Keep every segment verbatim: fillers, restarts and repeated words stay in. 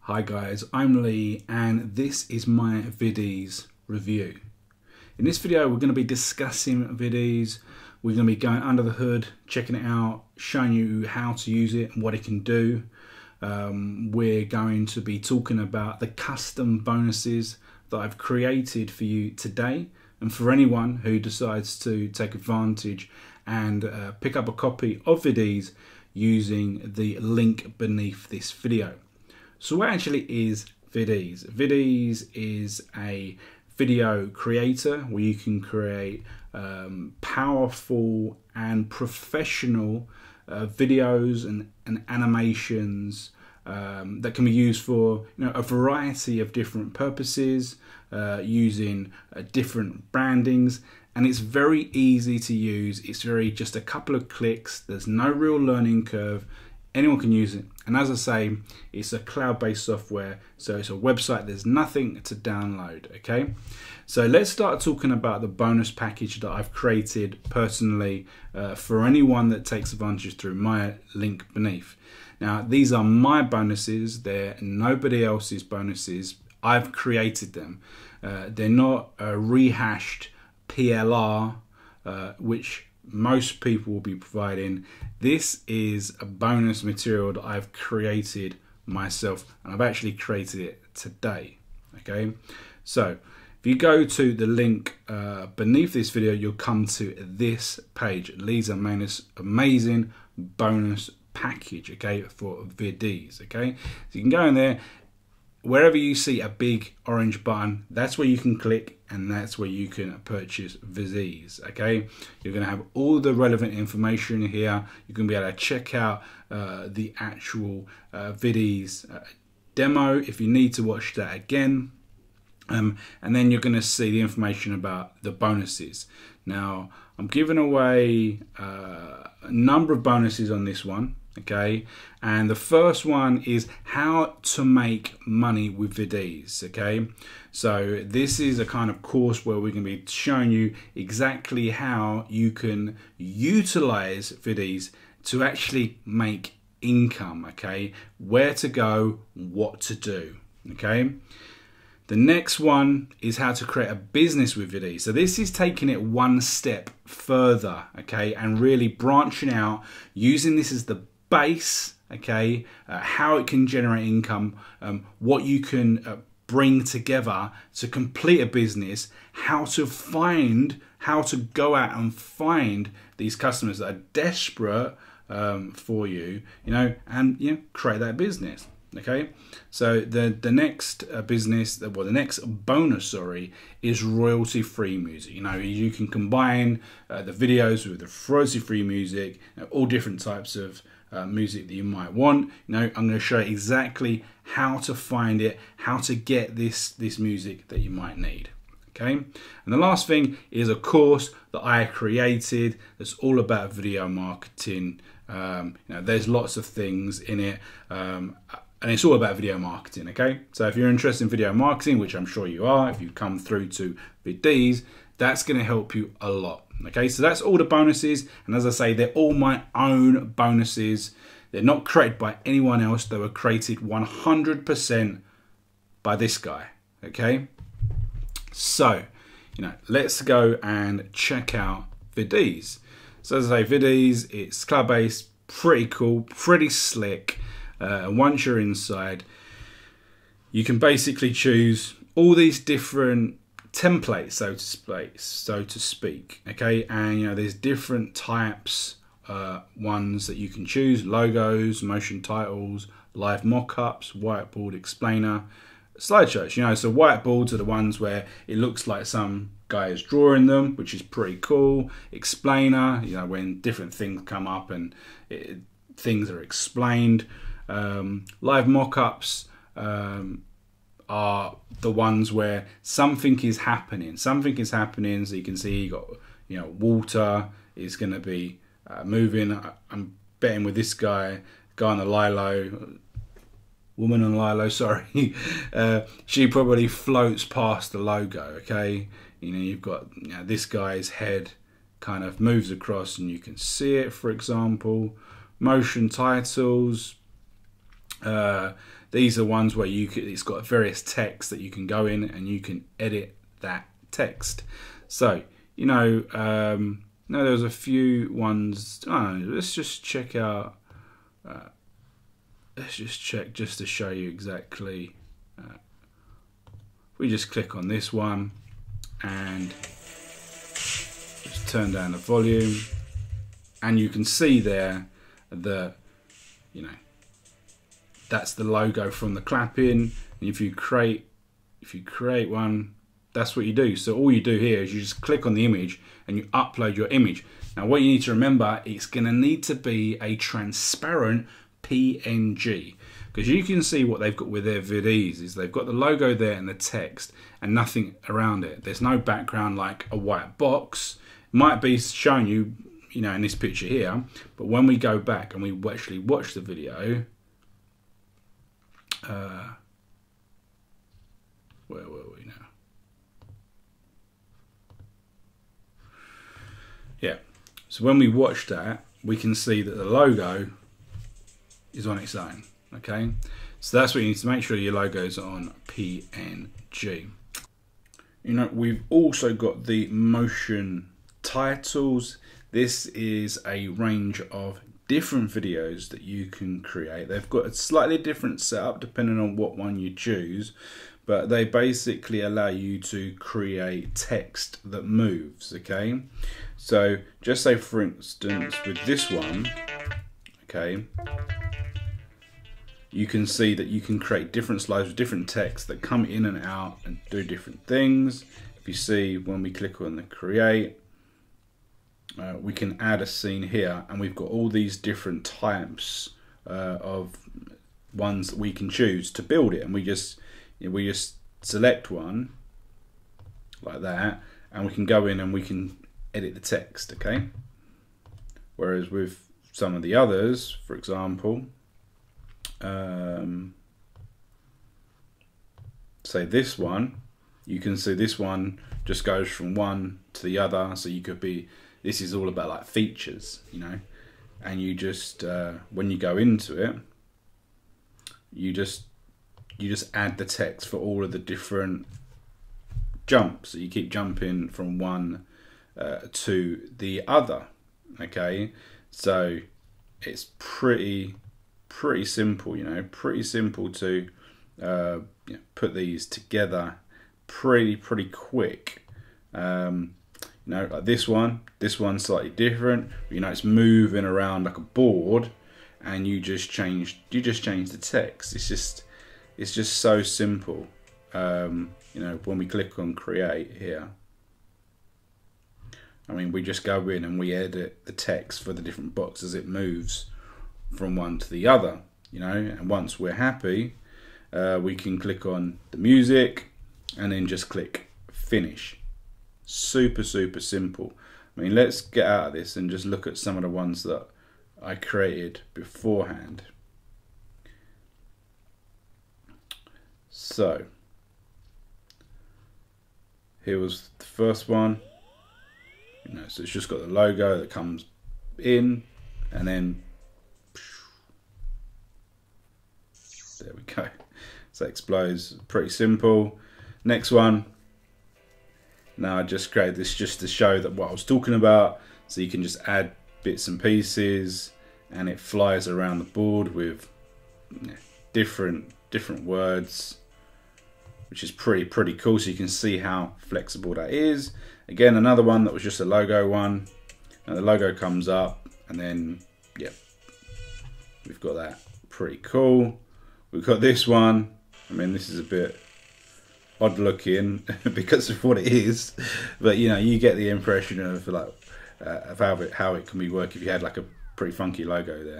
Hi guys, I'm Lee and this is my Videze review. In this video we're going to be discussing Videze, we're going to be going under the hood, checking it out, showing you how to use it and what it can do. Um, we're going to be talking about the custom bonuses that I've created for you today. And for anyone who decides to take advantage and uh, pick up a copy of Videze using the link beneath this video. So what actually is Videze? Videze is a video creator where you can create um, powerful and professional uh, videos and, and animations Um, that can be used for you know, a variety of different purposes, uh, using uh, different brandings, and it's very easy to use. It's very just a couple of clicks. There's no real learning curve. Anyone can use it. And as I say, it's a cloud-based software, so it's a website. There's nothing to download. Okay, so let's start talking about the bonus package that I've created personally uh, for anyone that takes advantage through my link beneath. Now, these are my bonuses. They're nobody else's bonuses. I've created them. Uh, they're not a rehashed P L R, uh, which most people will be providing. This is a bonus material that I've created myself, and I've actually created it today. Okay, so if you go to the link uh, beneath this video, you'll come to this page. It leads a minus amazing bonus package, okay, for Videze. Okay, so you can go in there, wherever you see a big orange button, that's where you can click, and that's where you can purchase Videze. Okay, you're going to have all the relevant information here. You're going to be able to check out uh, the actual uh, Videze uh, demo if you need to watch that again, um, and then you're going to see the information about the bonuses. Now, I'm giving away uh, a number of bonuses on this one. Okay, and the first one is how to make money with Videze. Okay, so this is a kind of course where we're going to be showing you exactly how you can utilize Videze to actually make income. Okay, where to go, what to do. Okay, the next one is how to create a business with Videze. So this is taking it one step further. Okay, and really branching out, using this as the base, okay, uh, how it can generate income, um, what you can uh, bring together to complete a business, how to find, how to go out and find these customers that are desperate um, for you, you know, and you know, create that business. Okay, so the the next uh, business, well, the next bonus, sorry, is royalty-free music. You know, you can combine uh, the videos with the royalty-free music, you know, all different types of Uh, music that you might want. You know, I'm going to show you exactly how to find it, how to get this this music that you might need. Okay, and the last thing is a course that I created that's all about video marketing. Um, you know, there's lots of things in it, um, and it's all about video marketing. Okay, so if you're interested in video marketing, which I'm sure you are, if you come through to Videze, that's going to help you a lot. Okay, so that's all the bonuses, and as I say, they're all my own bonuses. They're not created by anyone else. They were created one hundred percent by this guy. Okay, so you know, let's go and check out Videze. So as I say, Videze, it's cloud-based, pretty cool, pretty slick. Uh, once you're inside, you can basically choose all these different templates, so to speak, so to speak, okay, and you know, there's different types, uh, ones that you can choose: logos, motion titles, live mock-ups, whiteboard explainer, slideshows. You know, so whiteboards are the ones where it looks like some guy is drawing them, which is pretty cool. Explainer, you know, when different things come up and it, things are explained. Um, live mock-ups, um, are the ones where something is happening. Something is happening, so you can see you got, you know, water is going to be uh, moving. I'm betting with this guy, guy on the lilo, woman on lilo. Sorry, uh, she probably floats past the logo. Okay, you know, you've got, you know, this guy's head kind of moves across and you can see it, for example. Motion titles, uh, these are ones where you could, it's got various text that you can go in and you can edit that text. So, you know, um, no, there was a few ones. I don't know, let's just check out. Uh, let's just check just to show you exactly. Uh, we just click on this one and just turn down the volume, and you can see there the, you know, that's the logo from the clapping. And if you create, if you create one. That's what you do. So all you do here is you just click on the image and you upload your image. Now what you need to remember, it's gonna need to be a transparent P N G, because you can see what they've got with their Videze is they've got the logo there and the text and nothing around it. There's no background like a white box. It might be showing you, you know, in this picture here, but when we go back and we actually watch the video, uh, where were we now? Yeah, so when we watch that, we can see that the logo is on its own, okay? So that's what you need to make sure your logo is on P N G. You know, we've also got the motion titles. This is a range of different videos that you can create. They've got a slightly different setup depending on what one you choose, but they basically allow you to create text that moves, okay? So just say, for instance, with this one, okay, you can see that you can create different slides with different text that come in and out and do different things. If you see, when we click on the create, uh, we can add a scene here, and we've got all these different types uh, of ones that we can choose to build it, and we just we just select one like that, and we can go in and we can edit the text, okay? Whereas with some of the others, for example, um, say this one, you can see this one just goes from one to the other. So you could be, this is all about like features, you know, and you just, uh, when you go into it, you just, you just add the text for all of the different jumps. So you keep jumping from one uh, to the other, okay? So it's pretty, pretty simple, you know, pretty simple to uh, you know, put these together pretty, pretty quick. Um, you know, like this one, this one's slightly different, you know, it's moving around like a board, and you just change, you just change the text. It's just, It's just so simple. Um, you know, when we click on create here, I mean, we just go in and we edit the text for the different boxes as it moves from one to the other, you know, and once we're happy, uh, we can click on the music and then just click finish. Super, super simple. I mean, let's get out of this and just look at some of the ones that I created beforehand. So, here was the first one, you know, so it's just got the logo that comes in, and then, there we go, so it explodes, pretty simple. Next one, now I just created this just to show that what I was talking about, so you can just add bits and pieces, and it flies around the board with you know, different, different words, which is pretty, pretty cool. So you can see how flexible that is. Again, another one that was just a logo one. Now the logo comes up and then, yeah, we've got that. Pretty cool. We've got this one. I mean, this is a bit odd looking because of what it is, but you know, you get the impression of like uh, of how it, how it can be work if you had like a pretty funky logo there.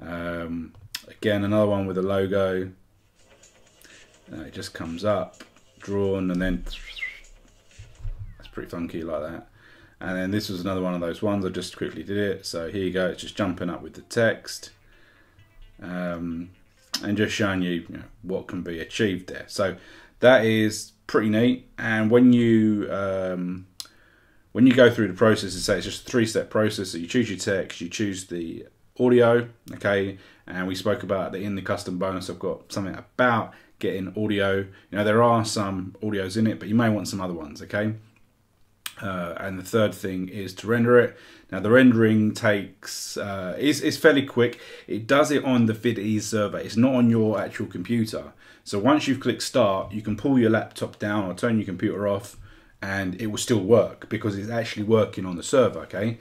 Um, again, another one with a logo. Uh, it just comes up, drawn, and then that's pretty funky like that. And then this was another one of those ones. I just quickly did it. So here you go. It's just jumping up with the text, um, and just showing you, you know, what can be achieved there. So that is pretty neat. And when you um, when you go through the process, it's, it's just a three-step process. So you choose your text, you choose the audio, okay, and we spoke about that in the custom bonus. I've got something about getting audio. You know, there are some audios in it, but you may want some other ones, okay? Uh, and the third thing is to render it. Now the rendering takes uh, is is fairly quick. It does it on the Videze server. It's not on your actual computer. So once you've clicked start, you can pull your laptop down or turn your computer off, and it will still work because it's actually working on the server. Okay.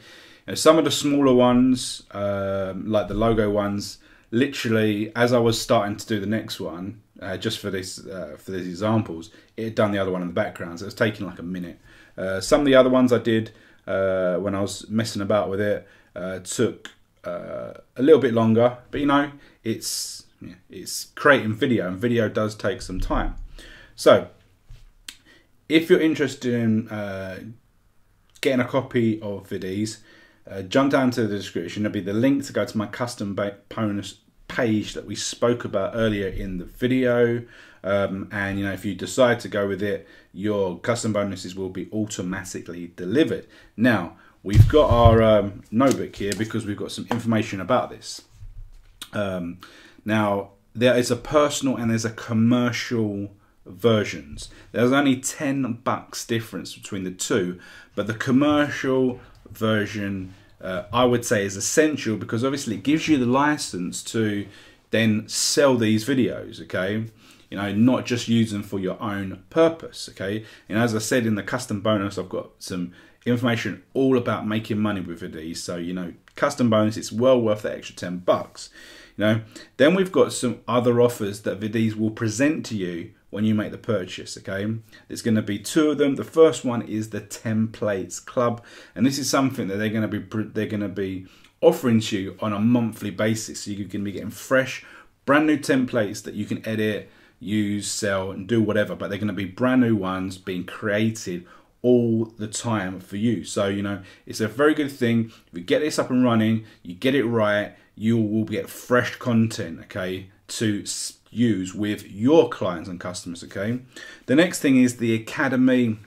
Now, some of the smaller ones, um, like the logo ones, literally as I was starting to do the next one, uh, just for this uh, for these examples, it had done the other one in the background. So it was taking like a minute. Uh, some of the other ones I did uh, when I was messing about with it uh, took uh, a little bit longer, but you know, it's yeah, it's creating video, and video does take some time. So if you're interested in uh, getting a copy of Videze, uh, jump down to the description. There'll be the link to go to my custom bonus page that we spoke about earlier in the video. Um, and you know, if you decide to go with it, your custom bonuses will be automatically delivered. Now, we've got our um, notebook here because we've got some information about this. Um, now, there is a personal and there's a commercial versions. There's only ten bucks difference between the two, but the commercial version uh, I would say is essential because obviously it gives you the license to then sell these videos, okay? You know, not just use them for your own purpose, okay? And as I said in the custom bonus, I've got some information all about making money with Videze. So, you know, custom bonus, it's well worth that extra ten bucks, you know? Then we've got some other offers that Videze will present to you when you make the purchase, okay? There's gonna be two of them. The first one is the Templates Club. And this is something that they're gonna be, they're gonna be offering to you on a monthly basis. So you can be getting fresh, brand new templates that you can edit, use, sell, and do whatever, but they're going to be brand new ones being created all the time for you. So, you know, it's a very good thing. If you get this up and running, you get it right, you will get fresh content, okay, to use with your clients and customers, okay? The next thing is the Academy,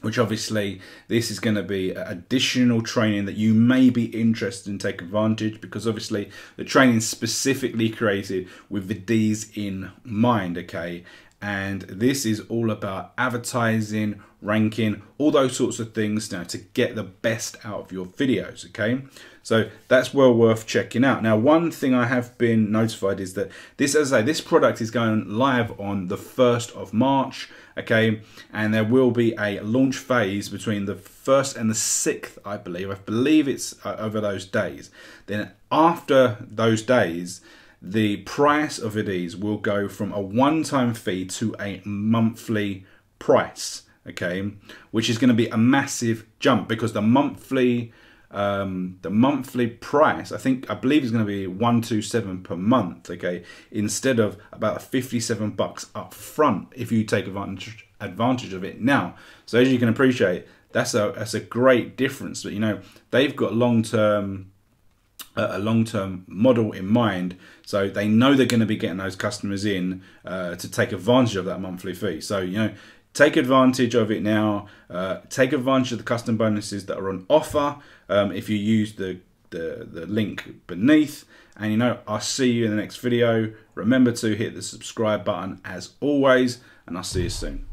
which obviously this is going to be additional training that you may be interested in taking advantage, because obviously the training is specifically created with Videze in mind, okay? And this is all about advertising, ranking, all those sorts of things now to get the best out of your videos, okay? So that's well worth checking out. Now, one thing I have been notified is that this, as I say, this product is going live on the first of March, okay? And there will be a launch phase between the first and the sixth, I believe. I believe it's over those days. Then after those days, the price of Videze will go from a one-time fee to a monthly price, okay, which is going to be a massive jump, because the monthly um, the monthly price, I think, I believe is going to be one twenty-seven per month, okay, instead of about fifty-seven bucks up front if you take advantage advantage of it now. So as you can appreciate, that's a that's a great difference. But you know, they've got long-term a long-term model in mind, so they know they're going to be getting those customers in uh, to take advantage of that monthly fee. So, you know, take advantage of it now. Uh, take advantage of the custom bonuses that are on offer um, if you use the, the the link beneath. And you know, I'll see you in the next video. Remember to hit the subscribe button as always, and I'll see you soon.